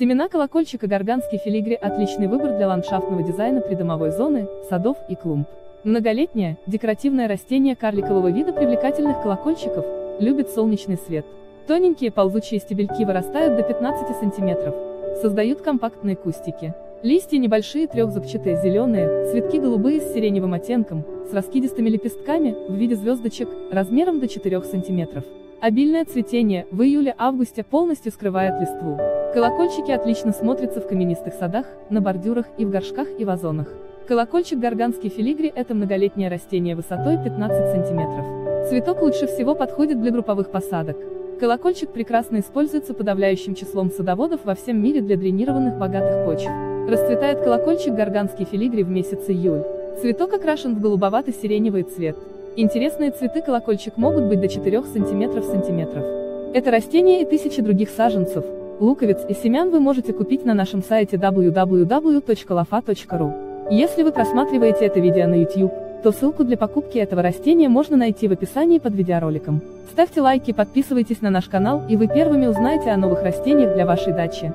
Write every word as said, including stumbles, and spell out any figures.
Семена колокольчика гарганский филигри – отличный выбор для ландшафтного дизайна придомовой зоны, садов и клумб. Многолетнее, декоративное растение карликового вида привлекательных колокольчиков, любит солнечный свет. Тоненькие ползучие стебельки вырастают до пятнадцати сантиметров, создают компактные кустики. Листья небольшие, трехзубчатые, зеленые, цветки голубые с сиреневым оттенком, с раскидистыми лепестками, в виде звездочек, размером до четырёх сантиметров. Обильное цветение, в июле-августе, полностью скрывает листву. Колокольчики отлично смотрятся в каменистых садах, на бордюрах и в горшках и вазонах. Колокольчик гарганский филигри – это многолетнее растение высотой пятнадцать сантиметров. Цветок лучше всего подходит для групповых посадок. Колокольчик прекрасно используется подавляющим числом садоводов во всем мире для дренированных богатых почв. Расцветает колокольчик гарганский филигри в месяц июль. Цветок окрашен в голубовато-сиреневый цвет. Интересные цветы колокольчик могут быть до четырёх сантиметров в сантиметров. Это растение и тысячи других саженцев, луковиц и семян вы можете купить на нашем сайте дабл ю дабл ю дабл ю точка лофа точка ру. Если вы просматриваете это видео на YouTube, то ссылку для покупки этого растения можно найти в описании под видеороликом. Ставьте лайки, подписывайтесь на наш канал, и вы первыми узнаете о новых растениях для вашей дачи.